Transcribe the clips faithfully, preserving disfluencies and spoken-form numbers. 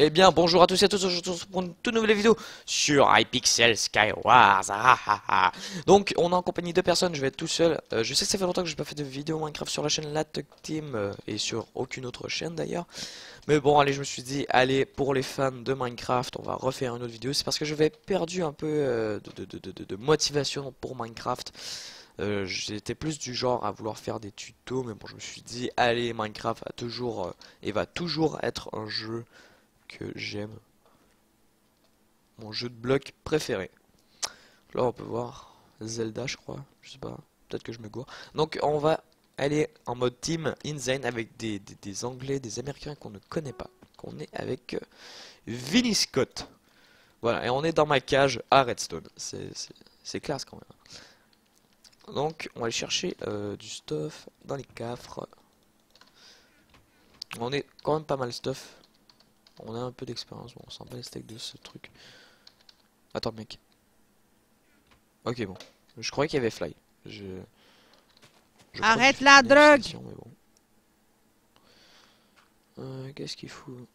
Eh bien bonjour à tous et à toutes, aujourd'hui pour une toute nouvelle vidéo sur Hypixel Skywars. Ah, ah, ah. Donc on est en compagnie de personnes, je vais être tout seul. Euh, je sais que ça fait longtemps que j'ai pas fait de vidéo Minecraft sur la chaîne La Thug Team euh, et sur aucune autre chaîne d'ailleurs. Mais bon allez, je me suis dit, allez, pour les fans de Minecraft, on va refaire une autre vidéo. C'est parce que j'avais perdu un peu euh, de, de, de, de, de motivation pour Minecraft. Euh, j'étais plus du genre à vouloir faire des tutos, mais bon, je me suis dit, allez, Minecraft va toujours euh, et va toujours être un jeu que j'aime, mon jeu de blocs préféré. Là on peut voir Zelda, je crois, je sais pas, peut-être que je me gourre. Donc on va aller en mode team insane avec des, des, des anglais, des américains qu'on ne connaît pas, qu'on est avec euh, Vinnie Scott. Voilà, et on est dans ma cage à Redstone, c'est classe quand même. Donc on va aller chercher euh, du stuff dans les coffres. On est quand même pas mal stuff. On a un peu d'expérience, bon, on s'en bat les steaks de ce truc. Attends mec. Ok bon. Je croyais qu'il y avait Fly. Je... Je Arrête la drogue bon. euh, Qu'est-ce qu'il fout?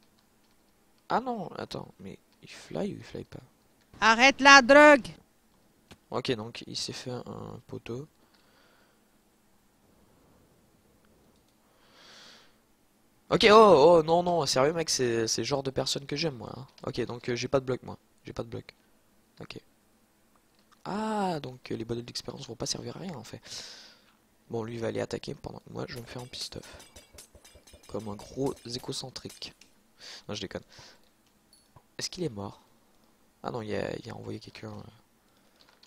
Ah non, attends, mais il fly ou il fly pas? Arrête la drogue. Ok, donc il s'est fait un poteau. Ok, oh, oh, non, non, sérieux mec, c'est le genre de personne que j'aime moi. Hein. Ok, donc euh, j'ai pas de bloc moi, j'ai pas de bloc. Ok. Ah, donc euh, les bonnes d'expérience vont pas servir à rien en fait. Bon, lui il va aller attaquer pendant que moi je vais me faire un pistoff. Comme un gros écocentrique. Non, je déconne. Est-ce qu'il est mort? Ah non, il a, il a envoyé quelqu'un... Euh...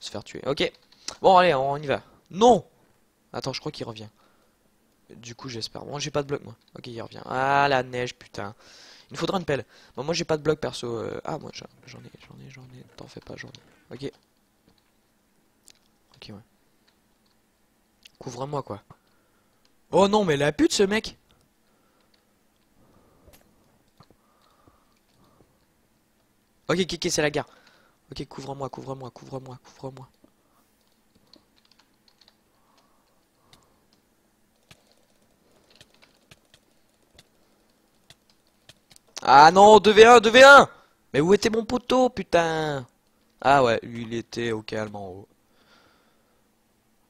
se faire tuer. Ok. Bon allez, on y va. Non. Attends, je crois qu'il revient. Du coup, j'espère. Bon, j'ai pas de bloc moi. Ok, il revient. Ah la neige, putain. Il nous faudra une pelle. Bon, moi j'ai pas de bloc perso. Euh... Ah moi j'en ai, j'en ai, j'en ai. T'en fais pas, j'en ai. Ok. Ok ouais. Couvre-moi quoi. Oh non, mais la pute ce mec. Ok, ok, ok, c'est la guerre. Ok, couvre-moi, couvre-moi, couvre-moi, couvre-moi. Ah non, deux v un, deux v un. Mais où était mon poteau, putain? Ah ouais, lui, il était au calme en haut.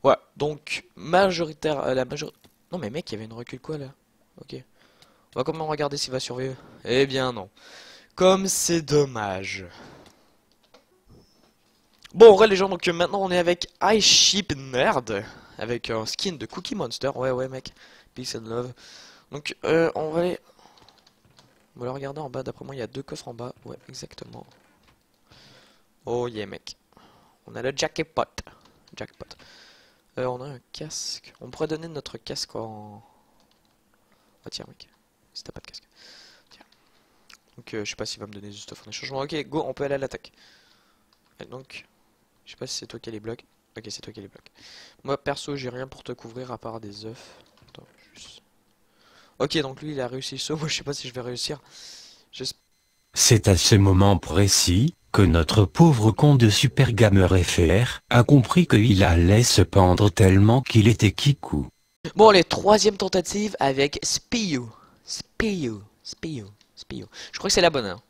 Ouais, donc, majoritaire, euh, la majorité... Non mais mec, il y avait une recul quoi, là? Ok. On va quand même regarder s'il va survivre. Eh bien non. Comme c'est dommage. Bon, ouais les gens, donc euh, maintenant on est avec Ice Sheep Nerd, avec un skin de Cookie Monster, ouais ouais mec, peace and love. Donc euh, on va aller, on va aller regarder en bas, d'après moi il y a deux coffres en bas, ouais exactement. Oh yeah mec, on a le jackpot, jackpot. Euh, on a un casque, on pourrait donner notre casque en... Oh tiens mec, si t'as pas de casque. Tiens. Donc euh, je sais pas s'il va me donner du stuff en échange, ok go, on peut aller à l'attaque. Et donc... Je sais pas si c'est toi qui les bloque. Ok, c'est toi qui les bloque. Moi, perso, j'ai rien pour te couvrir à part des œufs. Attends, juste... Ok, donc lui, il a réussi le saut. Moi, je sais pas si je vais réussir. C'est à ce moment précis que notre pauvre con de Super Gamer F R a compris qu'il allait se pendre tellement qu'il était kikou. Bon, les troisième tentative avec Spio. Spio. Spio. Spio. Je crois que c'est la bonne. Hein.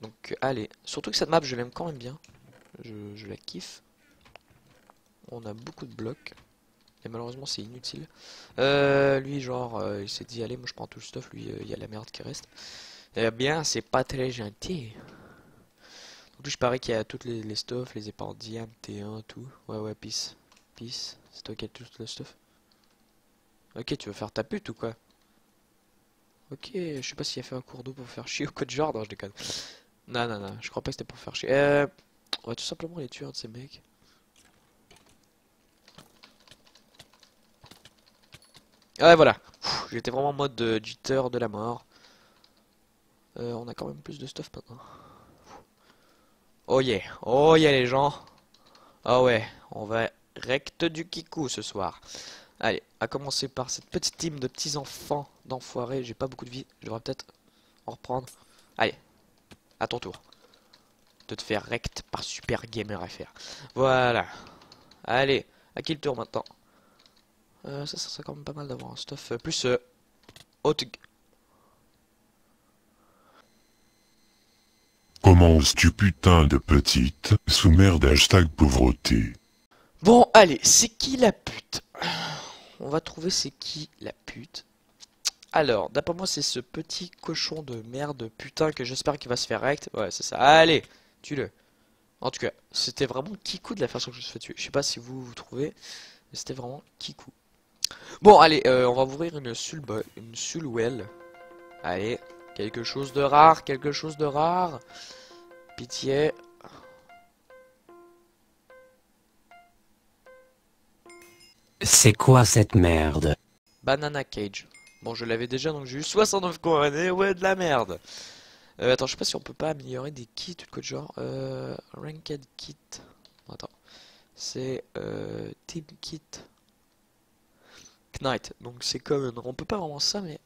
Donc, allez. Surtout que cette map, je l'aime quand même bien. Je, je la kiffe. On a beaucoup de blocs. Et malheureusement c'est inutile. Euh, lui genre euh, il s'est dit allez moi je prends tout le stuff. Lui il euh, y a la merde qui reste. Eh bien c'est pas très gentil. Donc lui je parie qu'il y a toutes les, les stuff. Les épargnes diam, T un, tout. Ouais ouais peace. Peace. C'est toi qui as tout le stuff. Ok tu veux faire ta pute ou quoi? Ok je sais pas s'il a fait un cours d'eau pour faire chier ou quoi de genre. Non je déconne. Non non non je crois pas que c'était pour faire chier. Euh... On va tout simplement les tuer un de ces mecs. Ouais voilà. J'étais vraiment en mode euh, jitter de la mort. Euh, on a quand même plus de stuff maintenant. Oh yeah. Oh yeah les gens. Ah ouais. On va recte du kikou ce soir. Allez. À commencer par cette petite team de petits enfants d'enfoirés. J'ai pas beaucoup de vie. Je devrais peut-être en reprendre. Allez. À ton tour. De te faire rect par Super Gamer F R. Voilà. Allez, à qui le tour maintenant? euh, Ça, ça serait quand même pas mal d'avoir un stuff. Euh, plus, euh, haute... Comment oses-tu putain de petite, sous merde hashtag pauvreté. Bon, allez, c'est qui la pute? On va trouver c'est qui la pute. Alors, d'après moi, c'est ce petit cochon de merde putain que j'espère qu'il va se faire rect. Ouais, c'est ça. Allez, tue-le. En tout cas, c'était vraiment kikou de la façon que je me suis fait tuer. Je sais pas si vous vous trouvez, mais c'était vraiment kikou. Bon, allez, euh, on va ouvrir une sulwell. Une sul allez, quelque chose de rare, quelque chose de rare. Pitié. C'est quoi cette merde? Banana Cage. Bon, je l'avais déjà, donc j'ai eu soixante-neuf coins. Ouais, de la merde. Euh, attends, je sais pas si on peut pas améliorer des kits ou de quoi de genre. Euh, ranked Kit. Attends. C'est euh, Team Kit. Knight. Donc c'est comme... On peut pas vraiment ça, mais...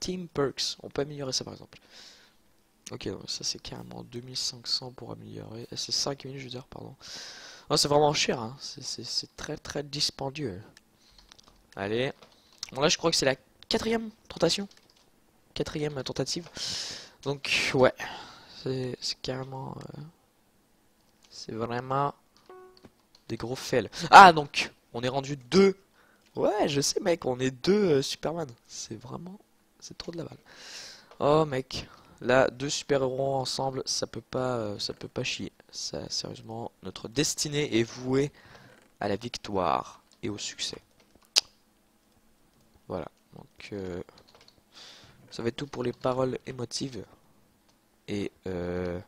Team Perks. On peut améliorer ça, par exemple. Ok, donc ça, c'est carrément deux mille cinq cents pour améliorer. C'est cinq mille, je veux dire, pardon. Oh, c'est vraiment cher, hein. C'est très, très dispendieux. Allez. Bon, là, je crois que c'est la... Quatrième tentation. Quatrième tentative. Donc, ouais. C'est carrément... Euh, c'est vraiment... Des gros fails. Ah, donc on est rendu deux. Ouais, je sais, mec. On est deux euh, Superman. C'est vraiment... C'est trop de la balle. Oh, mec. Là, deux super-héros ensemble, ça peut pas... Euh, ça peut pas chier. Ça, sérieusement, notre destinée est vouée à la victoire et au succès. Voilà. Donc, euh, ça va être tout pour les paroles émotives. Et, euh,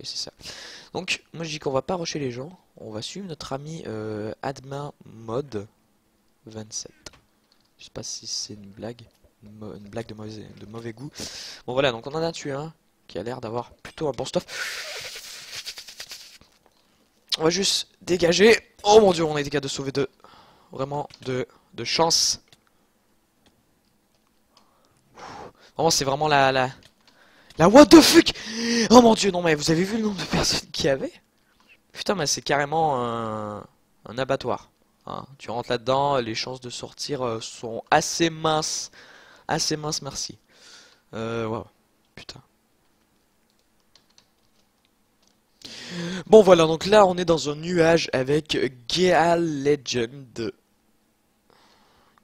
et c'est ça. Donc, moi je dis qu'on va pas rusher les gens. On va suivre notre ami euh, AdminMod vingt-sept. Je sais pas si c'est une blague. Une blague de mauvais, de mauvais goût. Bon, voilà. Donc, on en a tué un qui a l'air d'avoir plutôt un bon stuff. On va juste dégager. Oh mon dieu, on a été capable de sauver deux. Vraiment de, de chance. Vraiment, c'est vraiment la, la... La what the fuck. Oh mon dieu, non mais vous avez vu le nombre de personnes qu'il y avait? Putain, mais c'est carrément un, un abattoir. Hein. Tu rentres là-dedans, les chances de sortir sont assez minces. Assez minces, merci. Euh, wow. Putain. Bon voilà, donc là on est dans un nuage avec Geal Legend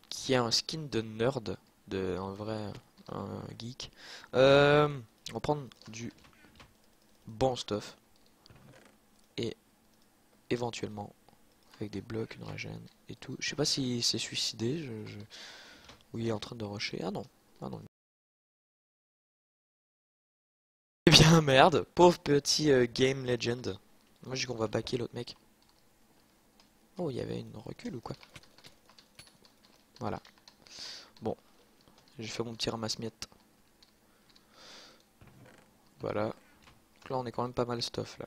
qui est un skin de nerd, de un vrai un geek. Euh, on va prendre du bon stuff et éventuellement avec des blocs, une régène et tout. Je sais pas s'il s'est suicidé, je, je... ou il est en train de rusher. Ah non, ah non. Eh bien merde, pauvre petit euh, Game Legend. Moi je dis qu'on va backer l'autre mec. Oh, il y avait une recul ou quoi? Voilà. Bon, j'ai fait mon petit ramasse-miette. Voilà. Donc là on est quand même pas mal stuff là.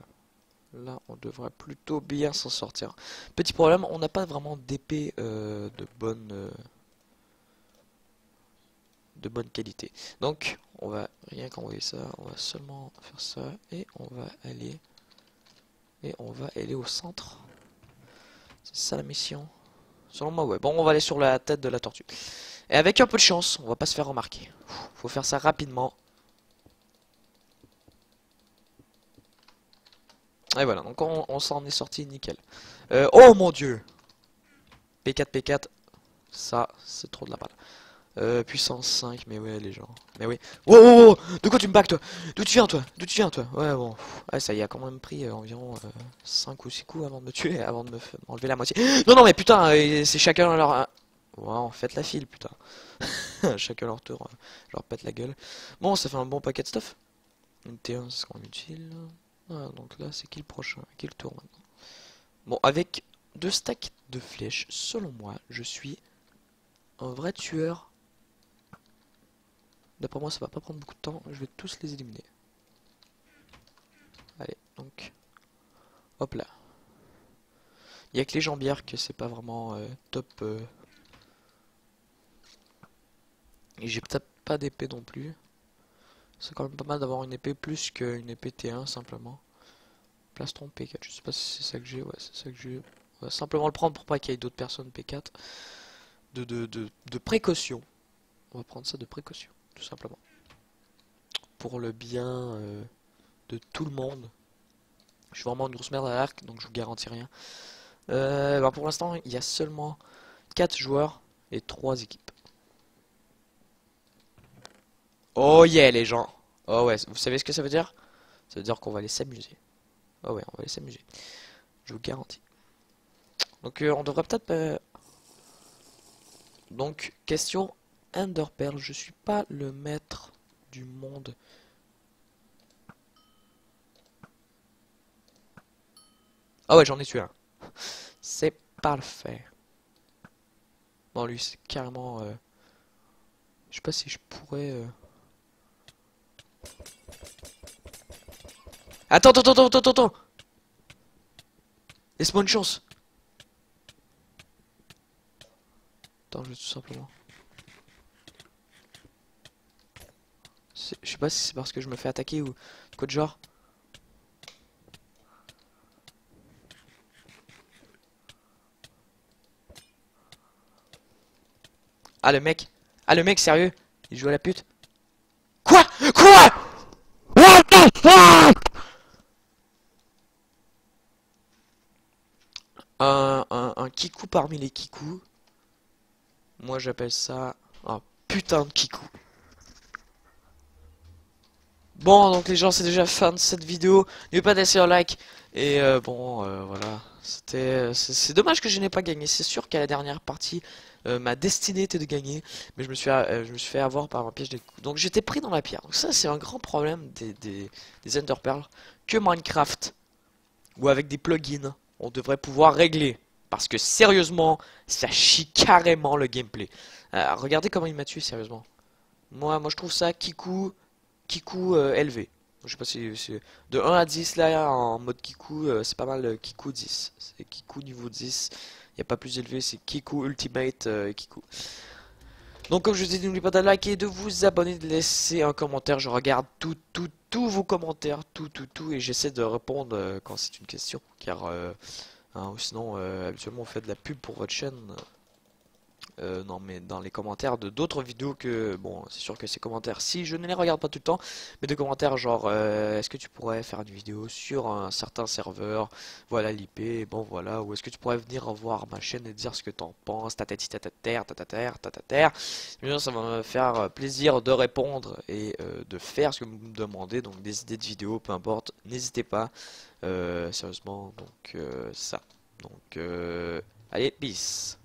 Là on devrait plutôt bien s'en sortir. Petit problème, on n'a pas vraiment d'épée euh, de bonne... Euh, de bonne qualité. Donc on va rien qu'envoyer ça, on va seulement faire ça et on va aller et on va aller au centre. C'est ça la mission. Selon moi ouais. Bon, on va aller sur la tête de la tortue. Et avec un peu de chance, on va pas se faire remarquer. Faut faire ça rapidement. Et voilà, donc on, on s'en est sorti nickel. Euh, oh mon dieu. P quatre P quatre. Ça, c'est trop de la balle. Euh, puissance cinq, mais ouais les gens. Mais oui. Wow, wow, wow. De quoi tu me back toi? D'où tu viens toi? D'où tu viens toi? Ouais bon. Ouais, ça y a quand même pris euh, environ euh, cinq ou six coups avant de me tuer, avant de m'enlever me la moitié. Non non mais putain, euh, c'est chacun leur... Euh... Wow, en fait la file putain. Chacun leur tour, euh, je leur pète la gueule. Bon, ça fait un bon paquet de stuff. Une T un, c'est quand même utile. Ah, donc là c'est qui le prochain? Qui le tour maintenant? Bon, avec deux stacks de flèches, selon moi, je suis un vrai tueur. D'après moi, ça va pas prendre beaucoup de temps. Je vais tous les éliminer. Allez, donc. Hop là. Il n'y a que les jambières que c'est pas vraiment euh, top. Euh... Et j'ai peut-être pas d'épée non plus. C'est quand même pas mal d'avoir une épée plus qu'une épée T un simplement. Plastron P quatre. Je sais pas si c'est ça que j'ai. Ouais, c'est ça que j'ai. On va simplement le prendre pour pas qu'il y ait d'autres personnes P quatre. De, de, de, de précaution. On va prendre ça de précaution. Tout simplement. pour le bien euh, de tout le monde. Je suis vraiment une grosse merde à l'arc, donc je vous garantis rien. Euh, ben pour l'instant, il y a seulement quatre joueurs et trois équipes. Oh yeah les gens. Oh ouais, vous savez ce que ça veut dire? Ça veut dire qu'on va aller s'amuser. Oh ouais, on va aller s'amuser. Je vous garantis. Donc euh, on devrait peut-être... Euh... Donc, question Enderpearl. Je suis pas le maître du monde. Ah ouais, j'en ai tué un. C'est parfait. Bon, lui, c'est carrément... Euh... Je sais pas si je pourrais... Euh... Attends, attends, attends, attends, attends. Laisse-moi une chance. Attends, je vais tout simplement... Je sais pas si c'est parce que je me fais attaquer ou quoi de genre. Ah le mec, ah le mec sérieux, il joue à la pute. Quoi? Quoi? What the fuck? Un, un, un kikou parmi les kikous. Moi j'appelle ça un putain de kikou. Bon donc les gens, c'est déjà fin de cette vidéo. N'oubliez pas de laisser un like. Et euh, bon euh, voilà. C'était, c'est dommage que je n'ai pas gagné. C'est sûr qu'à la dernière partie, euh, ma destinée était de gagner, mais je me suis, euh, je me suis fait avoir par un piège des coups. Donc j'étais pris dans la pierre. Donc ça, c'est un grand problème des, des, des Enderpearls que Minecraft ou avec des plugins, on devrait pouvoir régler. Parce que sérieusement, ça chie carrément le gameplay. Euh, regardez comment il m'a tué sérieusement. Moi, moi, je trouve ça kikou, kikou euh, élevé. Je sais pas si, si... De un à dix, là, en mode kikou, euh, c'est pas mal euh, kikou dix. C'est kikou niveau dix. Il n'y a pas plus élevé, c'est kikou ultimate euh, kikou. Donc, comme je vous ai dit, n'oubliez pas de liker, de vous abonner, de laisser un commentaire. Je regarde tout, tout, tous vos commentaires, tout, tout, tout. Et j'essaie de répondre euh, quand c'est une question. Car, euh, hein, ou sinon, euh, habituellement, on fait de la pub pour votre chaîne. Euh, non mais dans les commentaires de d'autres vidéos que... Bon, c'est sûr que ces commentaires, si je ne les regarde pas tout le temps, mais des commentaires genre euh, est-ce que tu pourrais faire une vidéo sur un certain serveur, voilà l'I P, bon voilà, ou est-ce que tu pourrais venir voir ma chaîne et dire ce que t'en penses, tatati tatater, tatater, tatater. Ça va me faire plaisir de répondre et euh, de faire ce que vous me demandez, donc des idées de vidéos, peu importe, n'hésitez pas, euh, sérieusement, donc euh, ça, donc euh, allez, peace.